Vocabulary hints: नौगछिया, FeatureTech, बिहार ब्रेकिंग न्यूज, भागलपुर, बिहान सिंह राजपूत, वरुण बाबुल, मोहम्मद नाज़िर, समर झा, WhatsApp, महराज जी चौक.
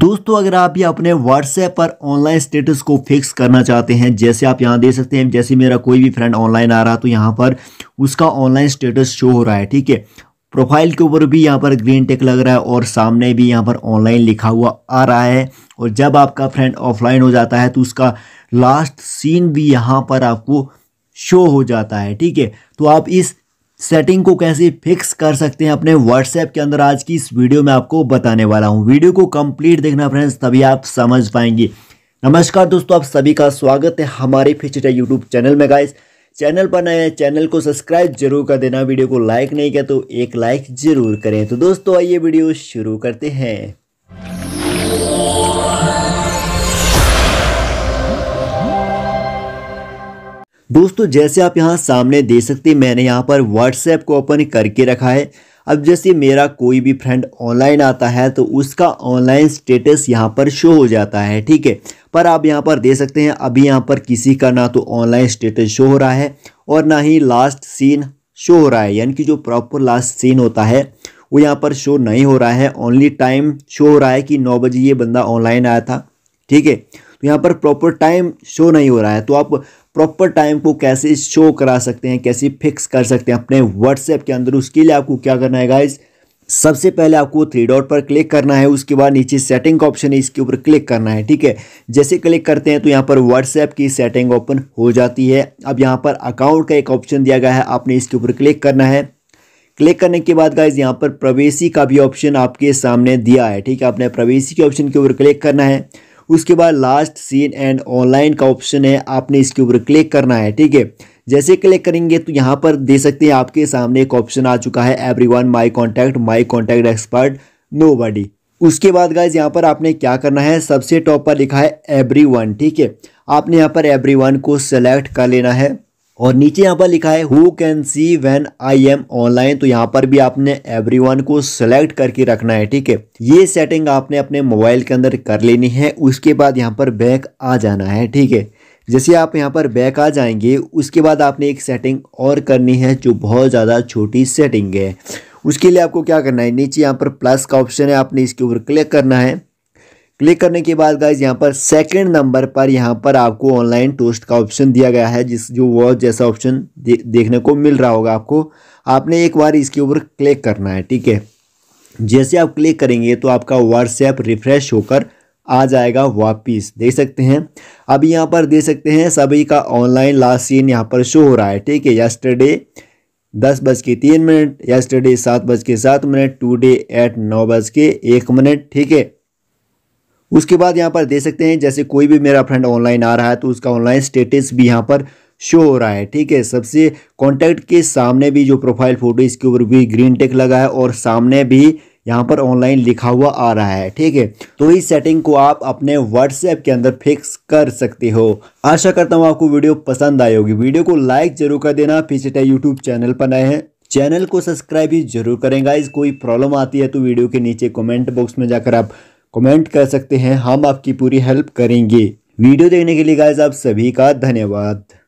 दोस्तों अगर आप ये अपने WhatsApp पर ऑनलाइन स्टेटस को फिक्स करना चाहते हैं, जैसे आप यहाँ दे सकते हैं, जैसे मेरा कोई भी फ्रेंड ऑनलाइन आ रहा तो यहाँ पर उसका ऑनलाइन स्टेटस शो हो रहा है। ठीक है, प्रोफाइल के ऊपर भी यहाँ पर ग्रीन टिक लग रहा है और सामने भी यहाँ पर ऑनलाइन लिखा हुआ आ रहा है। और जब आपका फ्रेंड ऑफलाइन हो जाता है तो उसका लास्ट सीन भी यहाँ पर आपको शो हो जाता है। ठीक है, तो आप इस सेटिंग को कैसे फिक्स कर सकते हैं अपने व्हाट्सएप के अंदर, आज की इस वीडियो में आपको बताने वाला हूँ। वीडियो को कंप्लीट देखना फ्रेंड्स, तभी आप समझ पाएंगे। नमस्कार दोस्तों, आप सभी का स्वागत है हमारे FeatureTech यूट्यूब चैनल में। गाइस चैनल पर नए, चैनल को सब्सक्राइब जरूर कर देना। वीडियो को लाइक नहीं किया तो एक लाइक जरूर करें। तो दोस्तों आइए वीडियो शुरू करते हैं। दोस्तों जैसे आप यहाँ सामने दे सकते हैं, मैंने यहाँ पर WhatsApp को ओपन करके रखा है। अब जैसे मेरा कोई भी फ्रेंड ऑनलाइन आता है तो उसका ऑनलाइन स्टेटस यहाँ पर शो हो जाता है। ठीक है, पर आप यहाँ पर दे सकते हैं, अभी यहाँ पर किसी का ना तो ऑनलाइन स्टेटस शो हो रहा है और ना ही लास्ट सीन शो हो रहा है, यानी कि जो प्रॉपर लास्ट सीन होता है वो यहाँ पर शो नहीं हो रहा है। ओनली टाइम शो हो रहा है कि 9 बजे ये बंदा ऑनलाइन आया था। ठीक है, तो यहाँ पर प्रॉपर टाइम शो नहीं हो रहा है। तो आप प्रॉपर टाइम को कैसे शो करा सकते हैं, कैसे फिक्स कर सकते हैं अपने WhatsApp के अंदर, उसके लिए आपको क्या करना है गाइज? सबसे पहले आपको 3 डॉट पर क्लिक करना है, उसके बाद नीचे सेटिंग का ऑप्शन है, इसके ऊपर क्लिक करना है। ठीक है, जैसे क्लिक करते हैं तो यहाँ पर WhatsApp की सेटिंग ओपन हो जाती है। अब यहाँ पर अकाउंट का एक ऑप्शन दिया गया है, आपने इसके ऊपर क्लिक करना है। क्लिक करने के बाद गाइज यहाँ पर प्राइवेसी का भी ऑप्शन आपके सामने दिया है। ठीक है, आपने प्राइवेसी के ऑप्शन के ऊपर क्लिक करना है। उसके बाद लास्ट सीन एंड ऑनलाइन का ऑप्शन है, आपने इसके ऊपर क्लिक करना है। ठीक है, जैसे क्लिक करेंगे तो यहाँ पर दे सकते हैं, आपके सामने एक ऑप्शन आ चुका है, everyone, my contact expert, nobody. उसके बाद गाइज यहाँ पर आपने क्या करना है, सबसे टॉप पर लिखा है एवरीवन। ठीक है, आपने यहाँ पर एवरीवन को सेलेक्ट कर लेना है और नीचे यहाँ पर लिखा है who can see when I am online, तो यहाँ पर भी आपने एवरीवन को सेलेक्ट करके रखना है। ठीक है, ये सेटिंग आपने अपने मोबाइल के अंदर कर लेनी है। उसके बाद यहाँ पर बैक आ जाना है। ठीक है, जैसे आप यहाँ पर बैक आ जाएंगे उसके बाद आपने एक सेटिंग और करनी है जो बहुत ज़्यादा छोटी सेटिंग है। उसके लिए आपको क्या करना है, नीचे यहाँ पर प्लस का ऑप्शन है, आपने इसके ऊपर क्लिक करना है। क्लिक करने के बाद गाइज यहाँ पर 2nd नंबर पर यहाँ पर आपको ऑनलाइन टोस्ट का ऑप्शन दिया गया है, जिस जो वॉच जैसा ऑप्शन देखने को मिल रहा होगा आपको। आपने एक बार इसके ऊपर क्लिक करना है। ठीक है, जैसे आप क्लिक करेंगे तो आपका WhatsApp रिफ्रेश होकर आ जाएगा वापिस, देख सकते हैं। अभी यहाँ पर देख सकते हैं सभी का ऑनलाइन लास्ट सीन यहाँ पर शो हो रहा है। ठीक है, यस्टरडे 10:03, यस्टरडे 7:07, टूडे एट 9:01। ठीक है, उसके बाद यहाँ पर दे सकते हैं, जैसे कोई भी मेरा फ्रेंड ऑनलाइन आ रहा है तो उसका ऑनलाइन स्टेटस भी यहाँ पर शो हो रहा है। ठीक है, सबसे कॉन्टैक्ट के सामने भी जो प्रोफाइल फ़ोटो, इसके ऊपर भी ग्रीन टिक लगा है और सामने भी यहाँ पर ऑनलाइन लिखा हुआ आ रहा है। ठीक है, तो इस सेटिंग को आप अपने WhatsApp के अंदर फिक्स कर सकते हो। आशा करता हूँ आपको वीडियो पसंद आई होगी। वीडियो को लाइक जरूर कर देना। FeatureTech यूट्यूब चैनल पर नए हैं, चैनल को सब्सक्राइब भी जरूर करें गाइस। कोई प्रॉब्लम आती है तो वीडियो के नीचे कॉमेंट बॉक्स में जाकर आप कमेंट कर सकते हैं, हम आपकी पूरी हेल्प करेंगे। वीडियो देखने के लिए गाइस आप सभी का धन्यवाद।